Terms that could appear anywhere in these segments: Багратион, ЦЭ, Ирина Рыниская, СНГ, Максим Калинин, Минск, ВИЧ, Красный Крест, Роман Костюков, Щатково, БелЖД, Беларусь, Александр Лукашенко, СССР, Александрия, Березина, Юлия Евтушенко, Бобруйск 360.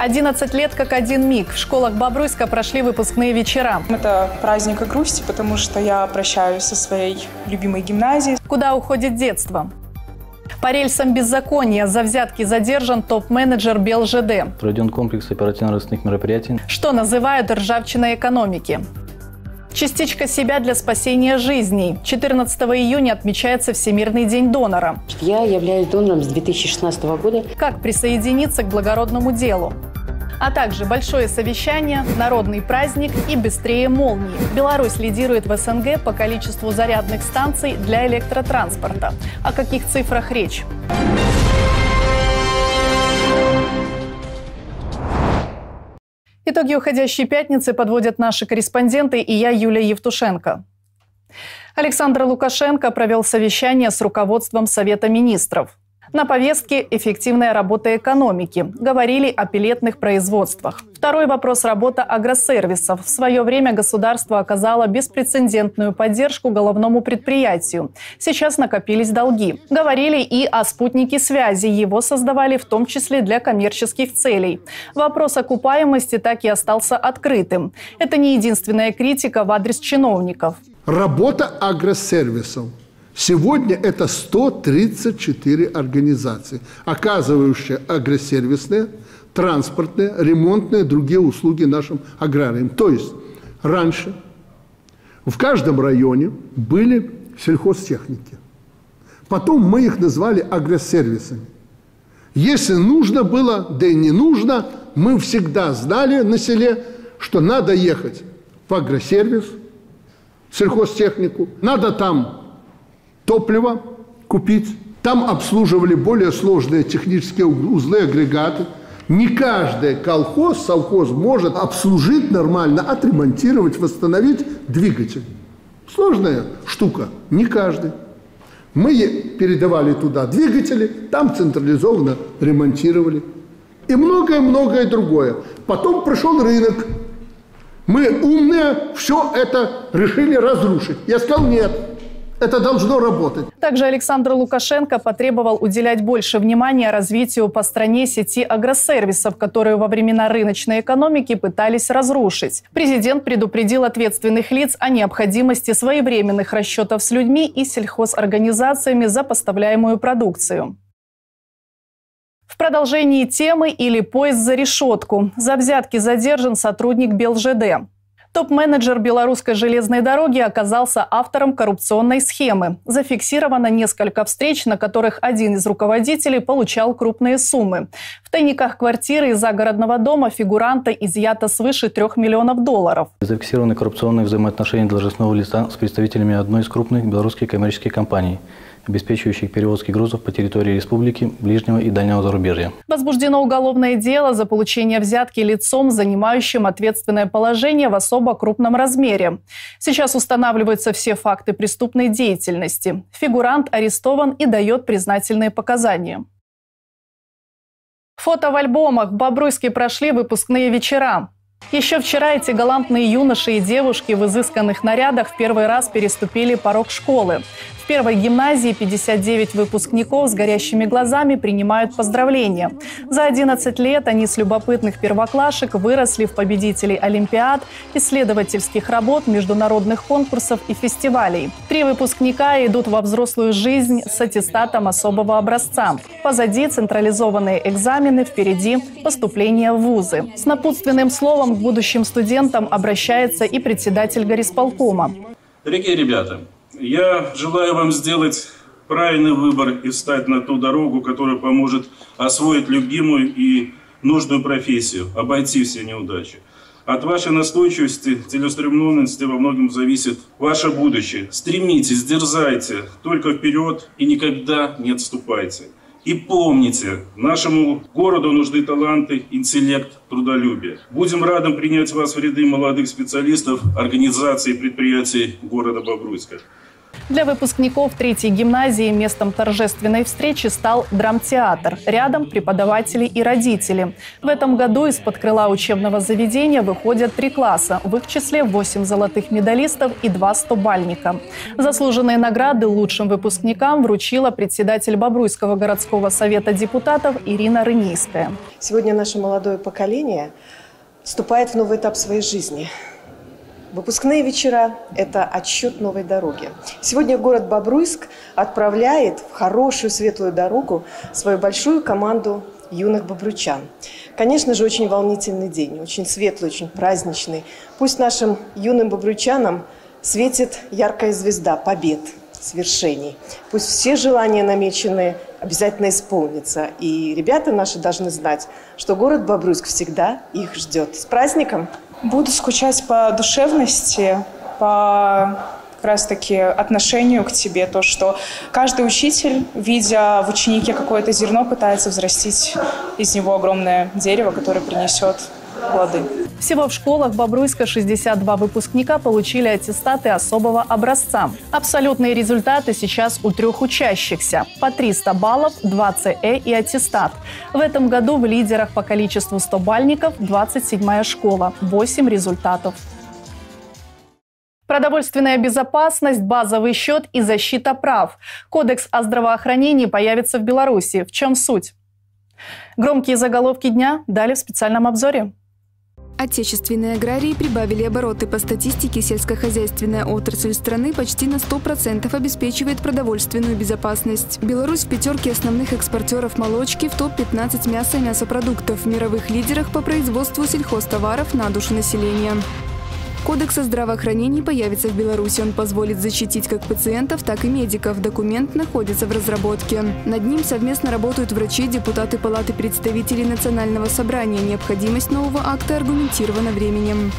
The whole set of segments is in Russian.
11 лет как один миг. В школах Бобруйска прошли выпускные вечера. Это праздник и грусти, потому что я прощаюсь со своей любимой гимназией. Куда уходит детство? По рельсам беззакония за взятки задержан топ-менеджер БелЖД. Проведен комплекс оперативно-розыскных мероприятий. Что называют ржавчиной экономики? Частичка себя для спасения жизней. 14 июня отмечается Всемирный день донора. Я являюсь донором с 2016 года. Как присоединиться к благородному делу? А также большое совещание, народный праздник и быстрее молнии. Беларусь лидирует в СНГ по количеству зарядных станций для электротранспорта. О каких цифрах речь? Итоги уходящей пятницы подводят наши корреспонденты и я, Юлия Евтушенко. Александр Лукашенко провел совещание с руководством Совета министров. На повестке эффективная работа экономики. Говорили о пеллетных производствах. Второй вопрос – работа агросервисов. В свое время государство оказало беспрецедентную поддержку головному предприятию. Сейчас накопились долги. Говорили и о спутнике связи. Его создавали в том числе для коммерческих целей. Вопрос окупаемости так и остался открытым. Это не единственная критика в адрес чиновников. Работа агросервисов. Сегодня это 134 организации, оказывающие агросервисные, транспортные, ремонтные, другие услуги нашим аграриям. То есть раньше в каждом районе были сельхозтехники. Потом мы их назвали агросервисами. Если нужно было, да и не нужно, мы всегда знали на селе, что надо ехать в агросервис, в сельхозтехнику, надо там топливо купить. Там обслуживали более сложные технические узлы, агрегаты. Не каждый колхоз, совхоз может обслужить нормально, отремонтировать, восстановить двигатель. Сложная штука. Не каждый. Мы передавали туда двигатели, там централизованно ремонтировали. И многое-многое другое. Потом пришел рынок. Мы, умные, все это решили разрушить. Я сказал, нет. Это должно работать. Также Александр Лукашенко потребовал уделять больше внимания развитию по стране сети агросервисов, которую во времена рыночной экономики пытались разрушить. Президент предупредил ответственных лиц о необходимости своевременных расчетов с людьми и сельхозорганизациями за поставляемую продукцию. В продолжении темы или поезд за решетку. За взятки задержан сотрудник БелЖД. Топ-менеджер белорусской железной дороги оказался автором коррупционной схемы. Зафиксировано несколько встреч, на которых один из руководителей получал крупные суммы. В тайниках квартиры и загородного дома фигуранта изъято свыше $3 миллионов. Зафиксированы коррупционные взаимоотношения должностного лица с представителями одной из крупных белорусских коммерческих компаний, обеспечивающих перевозки грузов по территории республики, ближнего и дальнего зарубежья. Возбуждено уголовное дело за получение взятки лицом, занимающим ответственное положение в особо крупном размере. Сейчас устанавливаются все факты преступной деятельности. Фигурант арестован и дает признательные показания. Фото в альбомах. В Бобруйске прошли выпускные вечера. Еще вчера эти галантные юноши и девушки в изысканных нарядах в первый раз переступили порог школы. В первой гимназии 59 выпускников с горящими глазами принимают поздравления. За 11 лет они с любопытных первоклашек выросли в победителей олимпиад, исследовательских работ, международных конкурсов и фестивалей. 3 выпускника идут во взрослую жизнь с аттестатом особого образца. Позади централизованные экзамены, впереди поступление в вузы. С напутственным словом к будущим студентам обращается и председатель горисполкома. Дорогие ребята! Я желаю вам сделать правильный выбор и встать на ту дорогу, которая поможет освоить любимую и нужную профессию, обойти все неудачи. От вашей настойчивости, целеустремленности во многом зависит ваше будущее. Стремитесь, дерзайте, только вперед и никогда не отступайте. И помните, нашему городу нужны таланты, интеллект, трудолюбие. Будем рады принять вас в ряды молодых специалистов, организаций и предприятий города Бобруйска. Для выпускников третьей гимназии местом торжественной встречи стал драмтеатр. Рядом преподаватели и родители. В этом году из-под крыла учебного заведения выходят 3 класса, в их числе 8 золотых медалистов и 2 100-бальника. Заслуженные награды лучшим выпускникам вручила председатель Бобруйского городского совета депутатов Ирина Рыниская. Сегодня наше молодое поколение вступает в новый этап своей жизни. Выпускные вечера – это отсчет новой дороги. Сегодня город Бобруйск отправляет в хорошую светлую дорогу свою большую команду юных бобруйчан. Конечно же, очень волнительный день, очень светлый, очень праздничный. Пусть нашим юным бобруйчанам светит яркая звезда побед, свершений. Пусть все желания намеченные обязательно исполнятся. И ребята наши должны знать, что город Бобруйск всегда их ждет. С праздником! Буду скучать по душевности, по как раз-таки отношению к тебе. То, что каждый учитель, видя в ученике какое-то зерно, пытается взрастить из него огромное дерево, которое принесет плоды. Всего в школах Бобруйска 62 выпускника получили аттестаты особого образца. Абсолютные результаты сейчас у 3 учащихся. По 300 баллов, 2 ЦЭ и аттестат. В этом году в лидерах по количеству 100-бальников 27-я школа. 8 результатов. Продовольственная безопасность, базовый счет и защита прав. Кодекс о здравоохранении появится в Беларуси. В чем суть? Громкие заголовки дня дали в специальном обзоре. Отечественные аграрии прибавили обороты. По статистике, сельскохозяйственная отрасль страны почти на 100% обеспечивает продовольственную безопасность. Беларусь в 5-ке основных экспортеров молочки, в топ-15 мяса и мясопродуктов, в мировых лидерах по производству сельхозтоваров на душу населения. Кодекс о здравоохранении появится в Беларуси. Он позволит защитить как пациентов, так и медиков. Документ находится в разработке. Над ним совместно работают врачи, депутаты Палаты представителей Национального собрания. Необходимость нового акта аргументирована временем.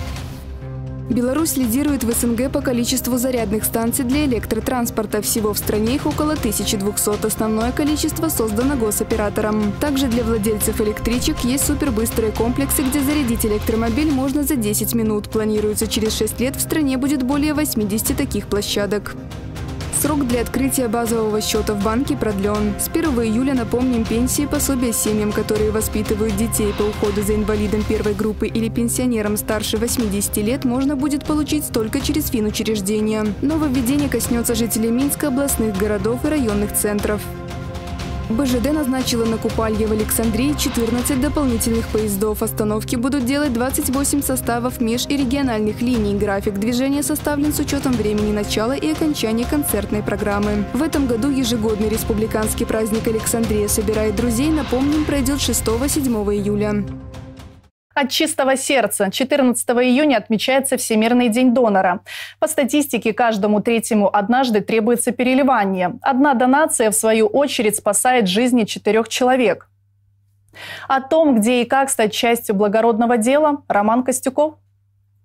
Беларусь лидирует в СНГ по количеству зарядных станций для электротранспорта. Всего в стране их около 1200. Основное количество создано госоператором. Также для владельцев электричек есть супербыстрые комплексы, где зарядить электромобиль можно за 10 минут. Планируется, через 6 лет в стране будет более 80 таких площадок. Срок для открытия базового счета в банке продлен. С 1 июля, напомним, пенсии, пособия семьям, которые воспитывают детей по уходу за инвалидом 1-й группы или пенсионерам старше 80 лет, можно будет получить только через финучреждения. Нововведение коснется жителей Минска, областных городов и районных центров. БелЖД назначила на Купалье в Александрии 14 дополнительных поездов. Остановки будут делать 28 составов меж- и региональных линий. График движения составлен с учетом времени начала и окончания концертной программы. В этом году ежегодный республиканский праздник «Александрия собирает друзей», напомним, пройдет 6-7 июля. От чистого сердца. 14 июня отмечается Всемирный день донора. По статистике, каждому 3-му однажды требуется переливание. Одна донация, в свою очередь, спасает жизни 4 человек. О том, где и как стать частью благородного дела, Роман Костюков.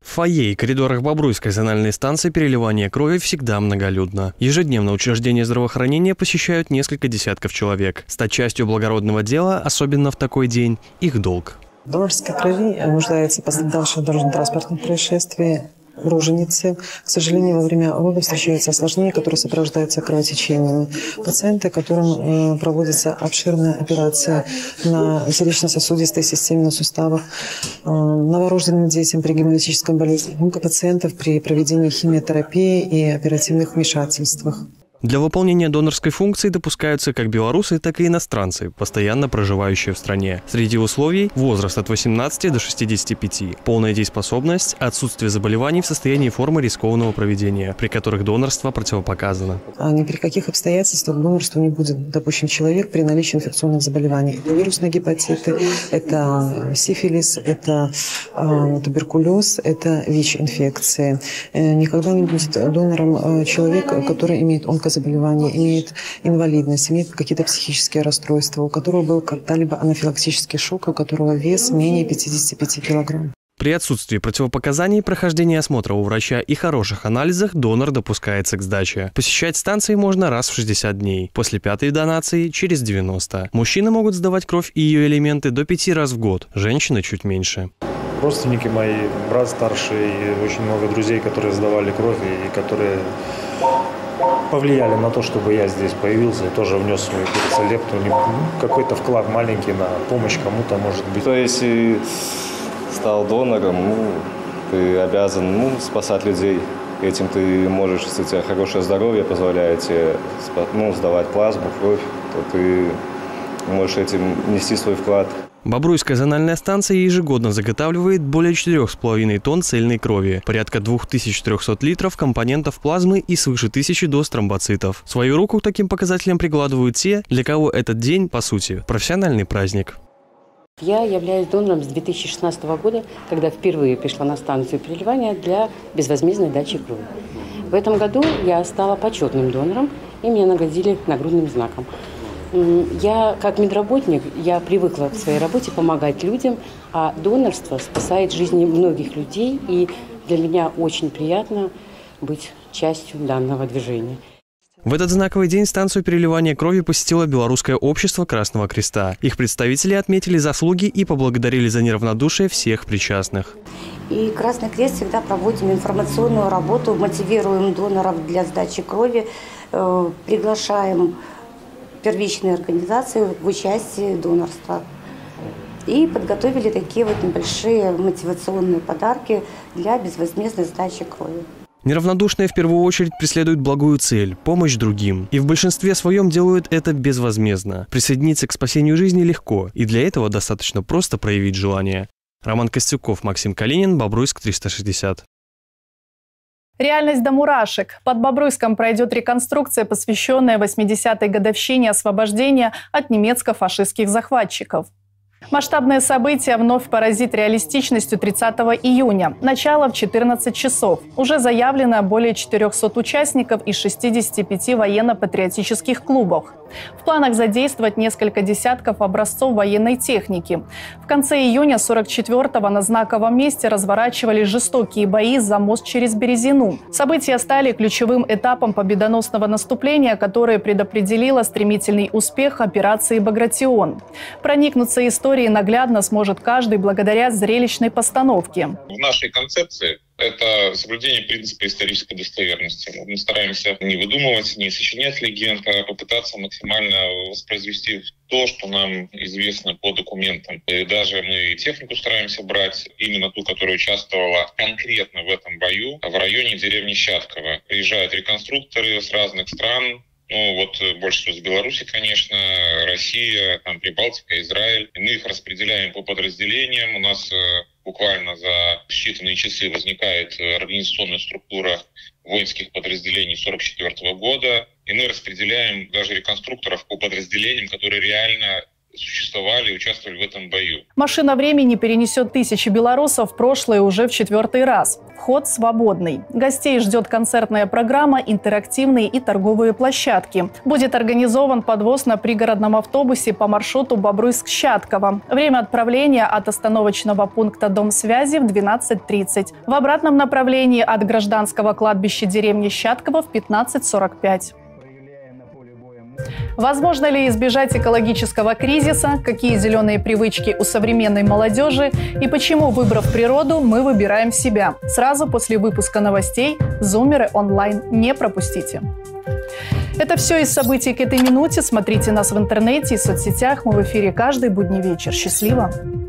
В фойе и коридорах Бобруйской зональной станции переливание крови всегда многолюдно. Ежедневно учреждения здравоохранения посещают несколько десятков человек. Стать частью благородного дела, особенно в такой день, их долг. Донорской крови нуждаются пострадавшие в дорожно-транспортном происшествии, роженицы. К сожалению, во время родов встречаются осложнения, которые сопровождаются кровотечениями. Пациенты, которым проводится обширная операция на сердечно-сосудистой системе, на суставах, новорожденным детям при гемолитическом болезни, онкопациентов при проведении химиотерапии и оперативных вмешательствах. Для выполнения донорской функции допускаются как белорусы, так и иностранцы, постоянно проживающие в стране. Среди условий – возраст от 18 до 65, полная дееспособность, отсутствие заболеваний в состоянии формы рискованного проведения, при которых донорство противопоказано. А ни при каких обстоятельствах донорству не будет допущен человек при наличии инфекционных заболеваний. Это вирусные гепатиты, это сифилис, это туберкулез, это ВИЧ-инфекции. Никогда не будет донором человек, который имеет онкологию, заболевания, имеет инвалидность, имеет какие-то психические расстройства, у которого был когда-либо анафилактический шок, у которого вес менее 55 килограмм. При отсутствии противопоказаний, прохождения осмотра у врача и хороших анализах донор допускается к сдаче. Посещать станции можно раз в 60 дней, после 5-й донации через 90. Мужчины могут сдавать кровь и ее элементы до 5 раз в год, женщины чуть меньше. Родственники мои, брат старший, и очень много друзей, которые сдавали кровь и которые повлияли на то, чтобы я здесь появился и тоже внес свою лепту, какой-то вклад маленький на помощь кому-то, может быть. То есть стал донором, ты обязан спасать людей. Этим ты можешь, если у тебя хорошее здоровье позволяет тебе сдавать плазму, кровь, то ты можешь этим нести свой вклад. Бобруйская зональная станция ежегодно заготавливает более 4,5 тонн цельной крови, порядка 2300 литров компонентов плазмы и свыше 1000 доз тромбоцитов. Свою руку к таким показателям прикладывают те, для кого этот день, по сути, профессиональный праздник. Я являюсь донором с 2016 года, когда впервые пришла на станцию переливания для безвозмездной дачи крови. В этом году я стала почетным донором, и меня наградили нагрудным знаком. Я, как медработник, я привыкла в своей работе помогать людям, а донорство спасает жизни многих людей, и для меня очень приятно быть частью данного движения. В этот знаковый день станцию переливания крови посетило Белорусское общество Красного Креста. Их представители отметили заслуги и поблагодарили за неравнодушие всех причастных. И Красный Крест всегда проводим информационную работу, мотивируем доноров для сдачи крови, приглашаем первичные организации в участии донорства. И подготовили такие вот небольшие мотивационные подарки для безвозмездной сдачи крови. Неравнодушные в первую очередь преследуют благую цель – помощь другим. И в большинстве своем делают это безвозмездно. Присоединиться к спасению жизни легко, и для этого достаточно просто проявить желание. Роман Костюков, Максим Калинин, Бобруйск 360. Реальность до мурашек. Под Бобруйском пройдет реконструкция, посвященная 80-й годовщине освобождения от немецко-фашистских захватчиков. Масштабное событие вновь поразит реалистичностью 30 июня. Начало в 14 часов. Уже заявлено более 400 участников из 65 военно-патриотических клубов. В планах задействовать несколько десятков образцов военной техники. В конце июня 44-го на знаковом месте разворачивались жестокие бои за мост через Березину. События стали ключевым этапом победоносного наступления, которое предопределило стремительный успех операции «Багратион». Проникнуться историей наглядно сможет каждый благодаря зрелищной постановке. В нашей концепции это соблюдение принципа исторической достоверности. Мы стараемся не выдумывать, не сочинять легенд, а попытаться максимально воспроизвести то, что нам известно по документам. И даже мы технику стараемся брать, именно ту, которая участвовала конкретно в этом бою, в районе деревни Щатково. Приезжают реконструкторы с разных стран. Больше всего из Беларуси, конечно, Россия, там Прибалтика, Израиль. Мы их распределяем по подразделениям. У нас буквально за считанные часы возникает организационная структура воинских подразделений 44-го года. И мы распределяем даже реконструкторов по подразделениям, которые реально существовали и участвовали в этом бою. Машина времени перенесет тысячи белорусов в прошлое уже в 4-й раз. Вход свободный. Гостей ждет концертная программа, интерактивные и торговые площадки. Будет организован подвоз на пригородном автобусе по маршруту Бобруйск-Щатково. Время отправления от остановочного пункта Дом связи в 12:30. В обратном направлении от гражданского кладбища деревни Щатково в 15:45. Возможно ли избежать экологического кризиса, какие зеленые привычки у современной молодежи и почему, выбрав природу, мы выбираем себя? Сразу после выпуска новостей «Зумеры онлайн». Не пропустите! Это все из событий к этой минуте. Смотрите нас в интернете и соцсетях. Мы в эфире каждый будний вечер. Счастливо!